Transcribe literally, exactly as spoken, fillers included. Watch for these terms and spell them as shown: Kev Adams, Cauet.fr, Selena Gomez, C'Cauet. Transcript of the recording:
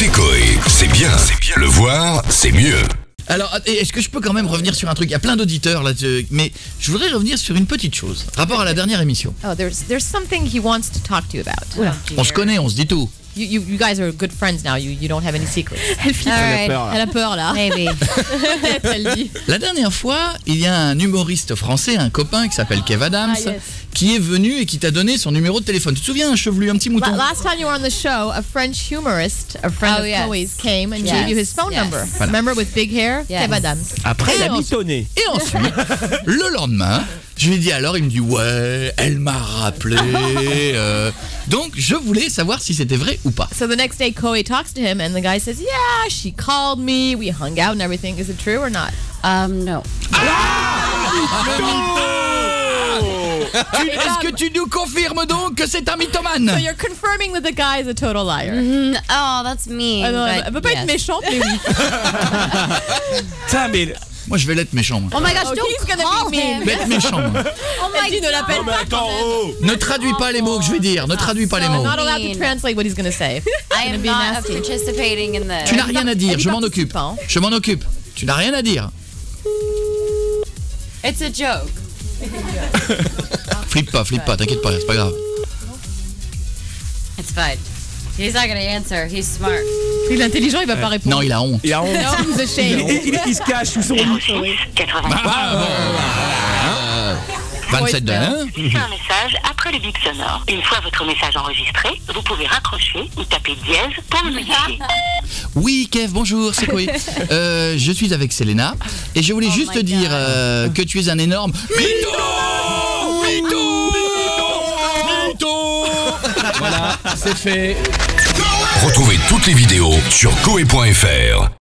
Écoutez Coé, c'est bien. bien. Le voir, c'est mieux. Alors, est-ce que je peux quand même revenir sur un truc? Il y a plein d'auditeurs là, mais je voudrais revenir sur une petite chose, rapport à la dernière émission. Oh, there's there's something he wants to talk to you about. Oula. On se connaît, on se dit tout. You, you, you guys are good friends now. You, you don't have any secrets. Elle, right. Elle a peur là. Elle a peur, là. Maybe. Elle dit. La dernière fois, il y a un humoriste français, un copain qui s'appelle Kev Adams, ah, yes. qui est venu et qui t'a donné son numéro de téléphone. Tu te souviens, un chevelu, un petit mouton? Last time you were on the show, a French humorist, a friend oh, of yes. Coé's, came and yes. gave you his phone yes. number. Voilà. Remember, with big hair, yes. Kev Adams. Après, elle a mitonné. Et ensuite, le lendemain, je lui ai dit alors, il me dit ouais, elle m'a rappelé. Euh, donc je voulais savoir si c'était vrai ou pas. So the next day, Coé talks to him and the guy says, yeah, she called me, we hung out and everything. Is it true or not? Um, no. Ah no! Est-ce que tu nous confirmes donc que c'est un mythomane? So you're confirming that the guy is a total liar. Mm-hmm. Oh, that's mean. Elle ah, peut pas yes. être méchante, mais oui. Tamil. Moi je vais l'être méchant. Moi. Oh my gosh, don't call him. Vais être méchant. Moi. Oh my God, ne l'appelle pas. Attends, oh. Ne traduis pas les mots que je vais dire. Ne traduis pas les mots. I'm not allowed to translate what he's going to say. I am not participating in this. Tu n'as rien à dire. Je m'en occupe. Je m'en occupe. Tu n'as rien à dire. It's a joke. Flippe pas, flippe pas. T'inquiète pas, c'est pas grave. It's fine. He's not going to answer. He's smart. Il est intelligent, il va pas répondre. Non, il a honte. Il a honte. Il, il, il se cache sous son lit. vingt-sept dollars. Laissez un message après le bip sonore. Une fois votre message enregistré, vous pouvez raccrocher ou taper dièse pour le modifier. Oui, Kev, bonjour, c'est Coé. Euh, je suis avec Selena et je voulais oh juste te dire euh, que tu es un énorme mytho. Mytho. Mytho. Voilà, c'est fait. Retrouvez toutes les vidéos sur cauet point F R.